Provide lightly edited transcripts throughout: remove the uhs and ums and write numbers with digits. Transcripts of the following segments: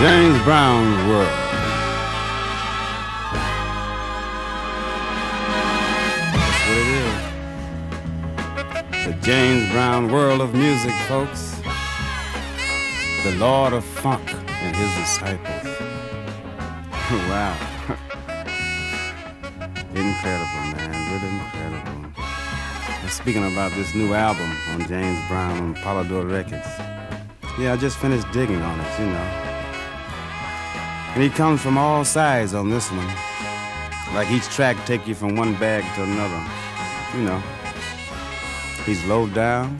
James Brown's World. That's what it is. The James Brown world of music, folks. The Lord of Funk and his disciples. Wow. Incredible, man. Really incredible. And speaking about this new album on James Brown on Polydor Records. Yeah, I just finished digging on it, you know. And he comes from all sides on this one. Like each track take you from one bag to another. You know, he's low down,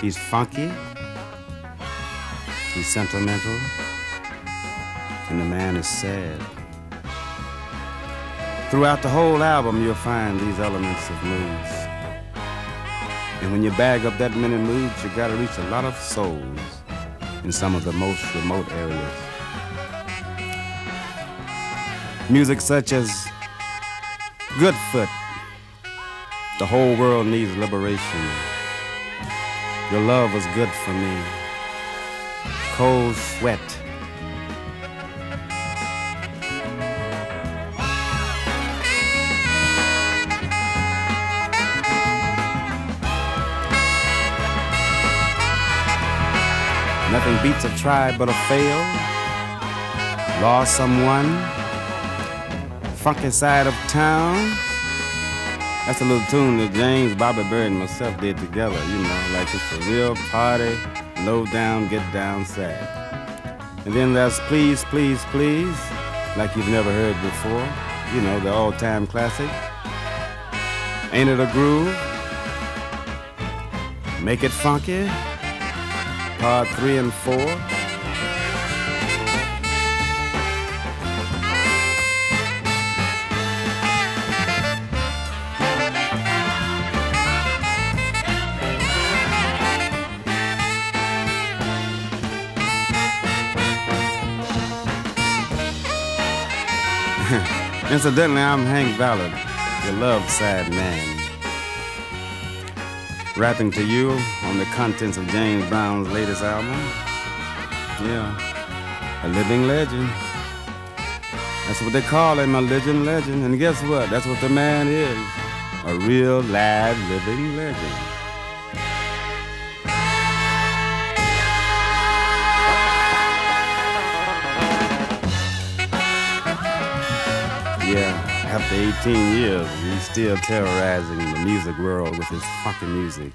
he's funky, he's sentimental, and the man is sad. Throughout the whole album, you'll find these elements of moods. And when you bag up that many moods, you gotta reach a lot of souls in some of the most remote areas. Music such as Goodfoot, The Whole World Needs Liberation, Your Love Was Good For Me, Cold Sweat, Nothing Beats a Try But a Fail, Lost Someone, Funky Side of Town. That's a little tune that James, Bobby Bird, and myself did together, you know, like it's a real party, low down, get down sad. And then there's Please, Please, Please, like you've never heard before, you know, the all-time classic. Ain't It a Groove? Make It Funky, Part 3 and 4. Incidentally, I'm Hank Ballard, your love sad man, rapping to you on the contents of James Brown's latest album. Yeah, a living legend. That's what they call him, a living legend. And guess what? That's what the man is, a real, live, living legend. After 18 years, he's still terrorizing the music world with his fucking music.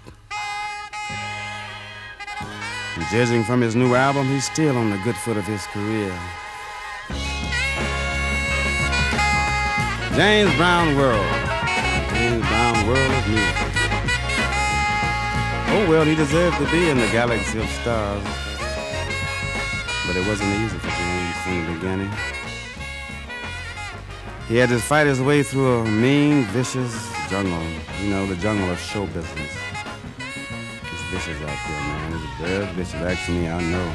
And judging from his new album, he's still on the good foot of his career. James Brown World. James Brown World of Music. Oh, well, he deserved to be in the galaxy of stars. But it wasn't easy for James from the beginning. He had to fight his way through a mean, vicious jungle. You know, the jungle of show business. It's vicious out there, man. It's very vicious. Actually, I know.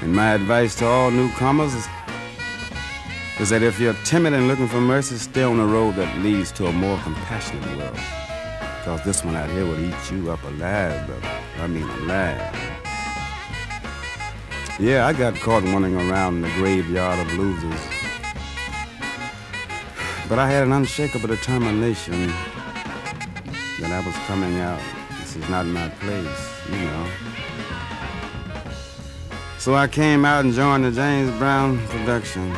And my advice to all newcomers is that if you're timid and looking for mercy, stay on the road that leads to a more compassionate world. Because this one out here will eat you up alive, brother. I mean alive. Yeah, I got caught wandering around in the graveyard of losers. But I had an unshakable determination that I was coming out. This is not my place, you know. So I came out and joined the James Brown production.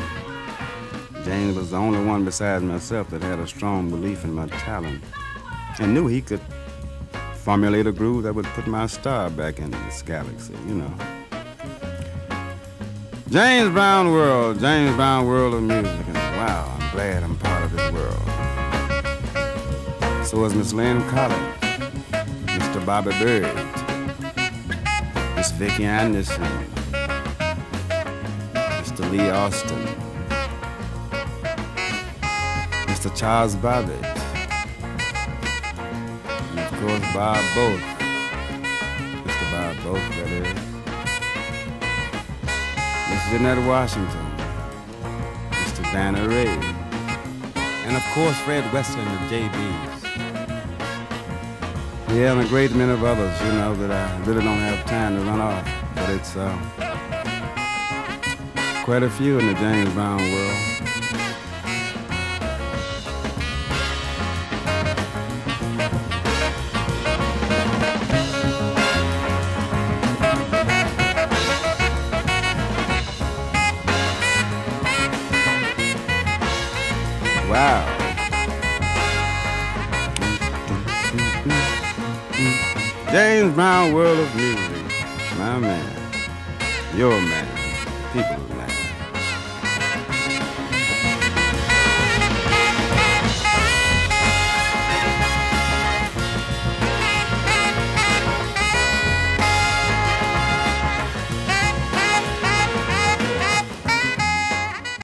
James was the only one besides myself that had a strong belief in my talent and knew he could formulate a groove that would put my star back into this galaxy, you know. James Brown World of Music. And wow, I'm glad I'm part of this world. So is Miss Lynn Collins, Mr. Bobby Bird, Miss Vicki Anderson, Mr. Lee Austin, Mr. Charles Bobbitt, and of course Bob Bolt, Mr. Bob Bolt, that is, Miss Jeanette Washington, Dana Ray, and of course Red Western and J.B.s. Yeah, and a great many of others, you know, that I really don't have time to run off. But it's Quite a few in the James Brown world. Wow. James Brown world of music. My man. Your man. People.